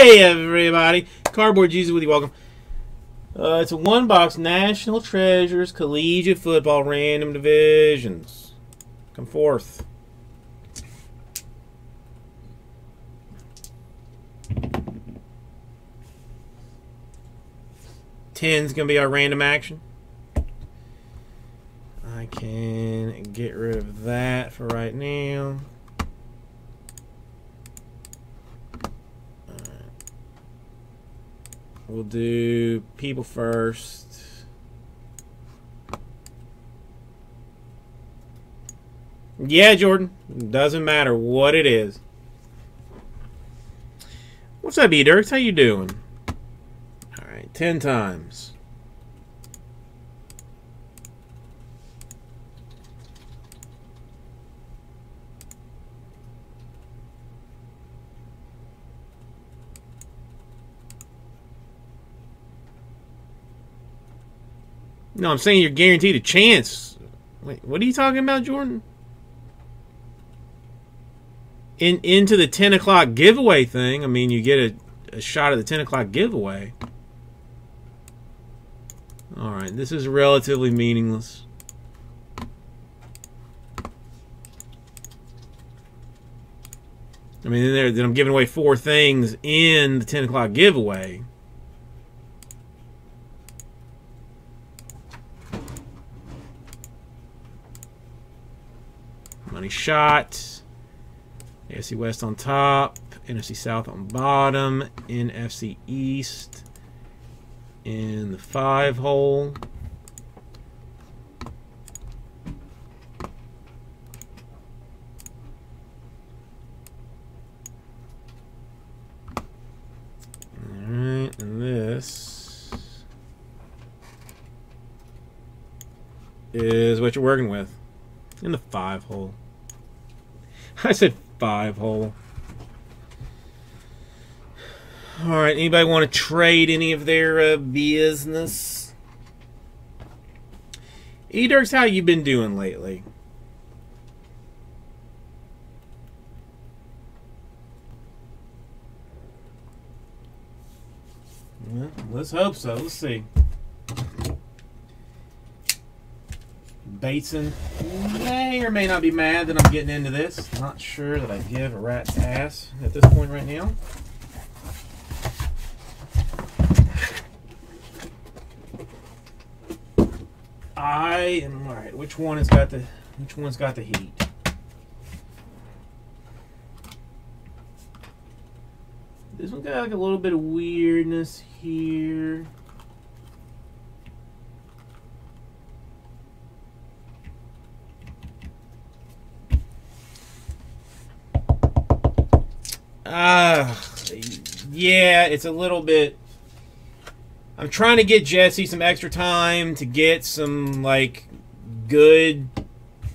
Hey everybody, Cardboard Jesus with you. Welcome. It's a one-box National Treasures Collegiate Football Random Divisions. Come forth. Ten's gonna be our random action. I can get rid of that for right now. We'll do people first. Yeah, Jordan. Doesn't matter what it is. What's up, E Dirks? How you doing? All right, 10 times. No, I'm saying you're guaranteed a chance. Wait, what are you talking about, Jordan? Into the 10 o'clock giveaway thing. I mean, you get a shot at the 10 o'clock giveaway. All right, this is relatively meaningless. I mean, then I'm giving away four things in the 10 o'clock giveaway. Money shot. AFC West on top. NFC South on bottom. NFC East in the 5 hole. Alright, and this is what you're working with. In the 5 hole. I said 5 hole. All right, anybody want to trade any of their business? E Dirks, how you been doing lately? Well, let's hope so. Let's see. Bateson may or may not be mad that I'm getting into this. Not sure that I give a rat's ass at this point right now. I am all right. Which one's got the heat? This one got like a little bit of weirdness here. Yeah, it's a little bit. I'm trying to get Jesse some extra time to get some, like, good,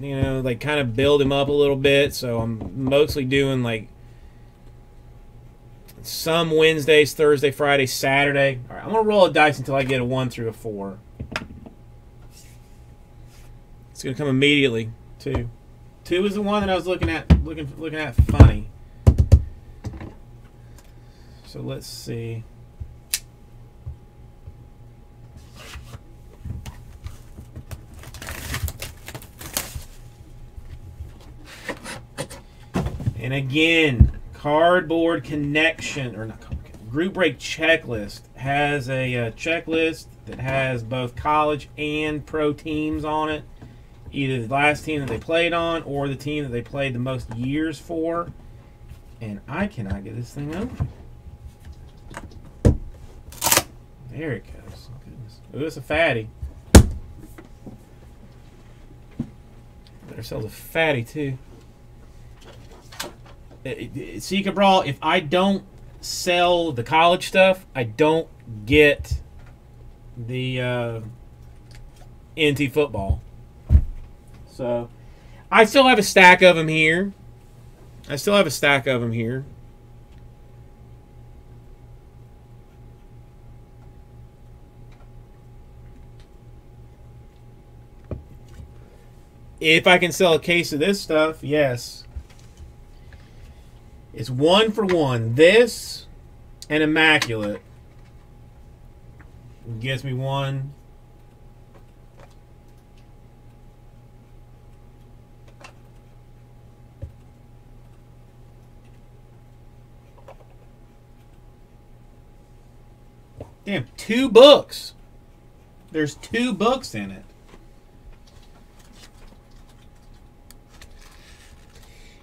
you know, like, kind of build him up a little bit. So I'm mostly doing, like, some Wednesdays, Thursday, Friday, Saturday. All right, I'm going to roll a dice until I get a 1 through a 4. It's going to come immediately. 2. 2 is the one that I was looking at funny. So let's see. And again, Cardboard Connection, or not Cardboard, Group Break Checklist has a checklist that has both college and pro teams on it. Either the last team that they played on or the team that they played the most years for. And I cannot get this thing open. There it goes. Goodness. Ooh, it's a fatty. Got ourselves a fatty, too. See, Cabral, if I don't sell the college stuff, I don't get the NT football. So, I still have a stack of them here. If I can sell a case of this stuff, yes. It's 1 for 1. This and immaculate. Gives me one. Damn, 2 books. There's 2 books in it.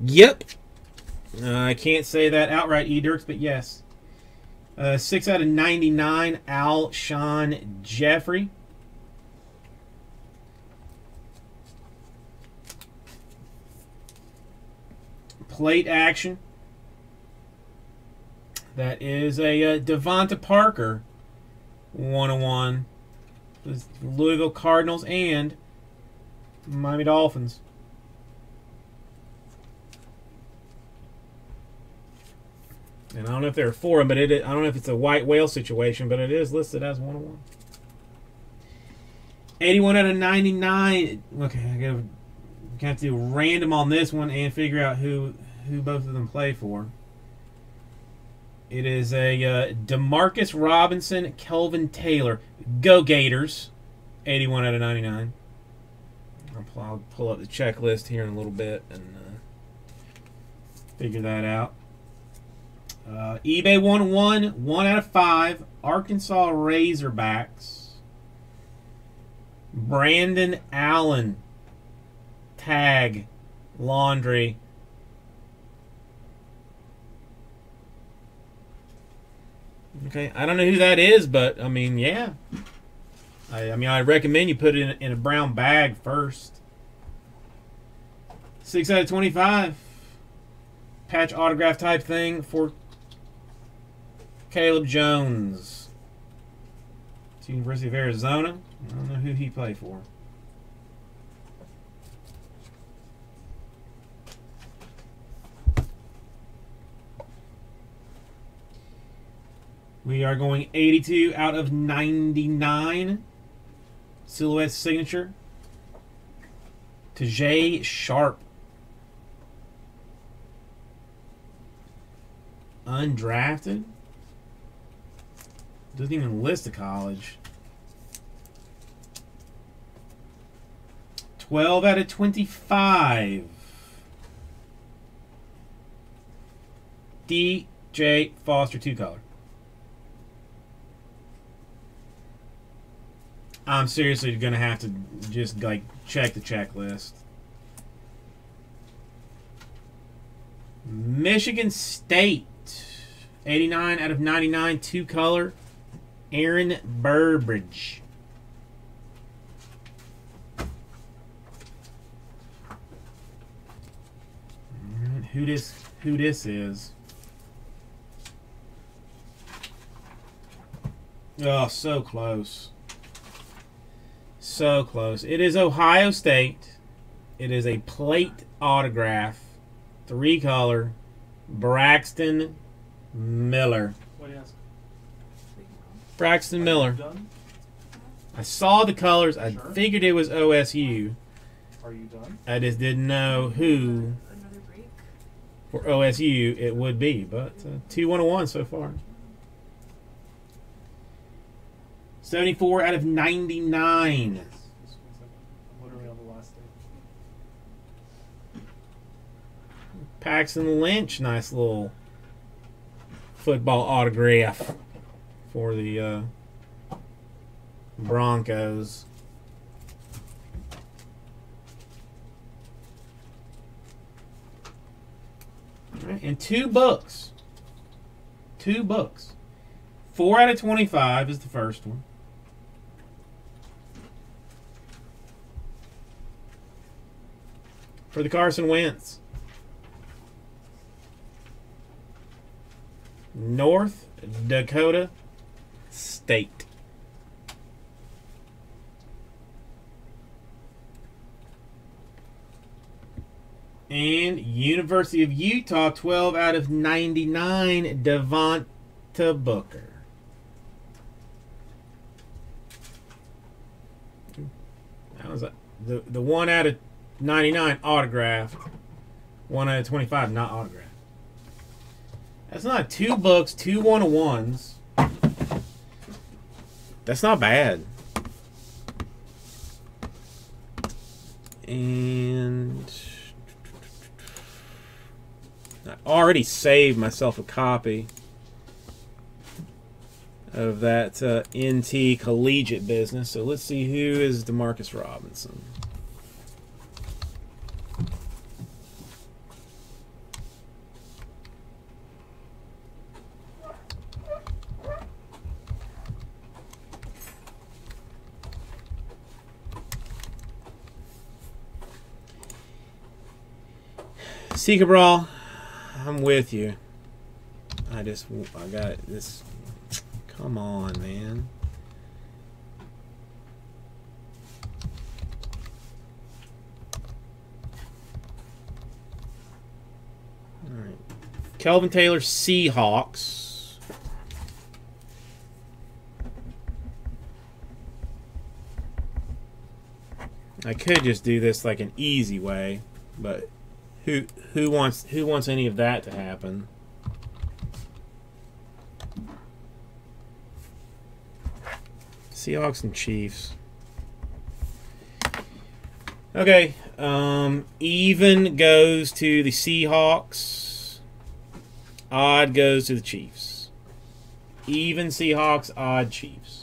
Yep. I can't say that outright, E Dirks, but yes. 6 out of 99, Alshon Jeffrey. Plate action. That is a Devonta Parker 101. Louisville Cardinals and Miami Dolphins. And I don't know if there are 4 of them, but I don't know if it's a white whale situation, but it is listed as 101. 81 out of 99. Okay, I gotta have to do random on this one and figure out who both of them play for. It is a DeMarcus Robinson, Kelvin Taylor. Go Gators. 81 out of 99. I'll pull up the checklist here in a little bit and figure that out. eBay 101, 1 out of 5. Arkansas Razorbacks. Brandon Allen. Tag. Laundry. Okay, I don't know who that is, but I mean, yeah. I mean, I recommend you put it in a brown bag first. 6 out of 25. Patch autograph type thing for Caleb Jones. It's University of Arizona. I don't know who he played for. We are going 82 out of 99. Silhouette signature to Jay Sharp. Undrafted. Doesn't even list the college. 12 out of 25. DJ Foster, 2-color. I'm seriously going to have to just, like, check the checklist. Michigan State. 89 out of 99, 2-color. Aaron Burbridge. Who this is. Oh, so close. So close. It is Ohio State. It is a plate autograph, 3-color, Braxton Miller. What do you ask? Braxton Miller. I saw the colors. I figured it was OSU. Are you done? I just didn't know who for OSU it would be, but 2-1-1 so far. 74 out of 99. Paxton Lynch, nice little football autograph for the Broncos. All right, and 2 books. 2 books. 4 out of 25 is the first one. For the Carson Wentz. North Dakota State. And University of Utah, 12 out of 99, Devonta Booker. That was the 1 out of 99 autograph. 1 out of 25 not autograph. That's not $2, 2 1-on-ones. That's not bad. And I already saved myself a copy of that NT collegiate business. So let's see, who is DeMarcus Robinson? See, Cabral, I'm with you. I got this. Come on, man. All right. Kelvin Taylor, Seahawks. I could just do this like an easy way, but who wants any of that to happen? Seahawks and Chiefs. Okay, even goes to the Seahawks. Odd goes to the Chiefs. Even Seahawks, odd Chiefs.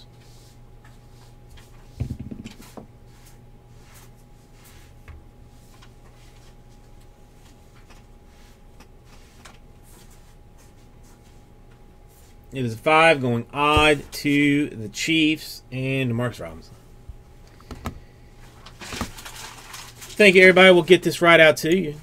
It is 5 going odd to the Chiefs and DeMarcus Robinson. Thank you, everybody. We'll get this right out to you.